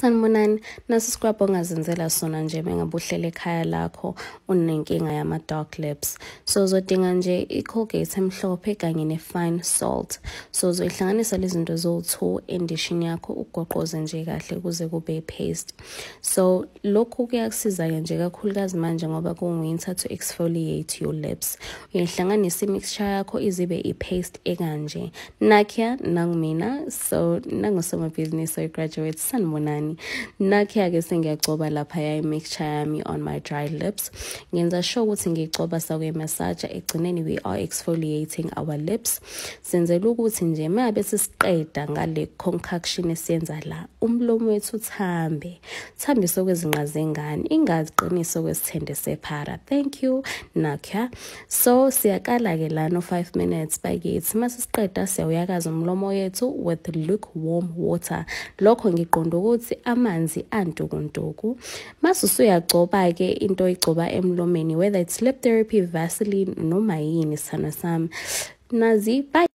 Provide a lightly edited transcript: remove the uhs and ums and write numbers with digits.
Sanibonani, nasisikwapho ngazenzela sona nje mengabuhlele ekhaya lakho unenkinga yama dark lips. So uzodinga nje iColgate emhlophe kanye nefine salt. So uzohlanganisa lezi zinto zo-2 endishini yakho ugoqoze nje kahle kuze kube ipaste. So lokhu kuyakusiza nje kakhulukazi manje ngoba kuwinter to exfoliate your lips. Uyihlanganisa imixture yakho izibe ipaste ekanje. Nakya nangumina, so nangusomabhizinisi oyigraduate sanibonani. Nakhiya ke sengiyagcoba lapha ya mixture yami on my dry lips. Ngenza sure ukuthi ngigcoba sake massage egcineni we are exfoliating our lips. Senzela ukuthi nje mabe sisiqeda ngale concoction esiyenza la umlomo wethu uthambe. Thambiso kwezinqa zengane, ingaziqiniso kwesithende sephara. Thank you Nakhiya. So siyaqala ke lana 5 minutes bakithi. Masisiqeda siyawuyakaza umlomo wethu with lukewarm water. Lokho ngiqonda ukuthi amanzi antukuntuku. Masusu yagcoba ke into igcoba emlomeni, whether it's lip therapy, Vaseline noma yini sana sam. Nazi bye.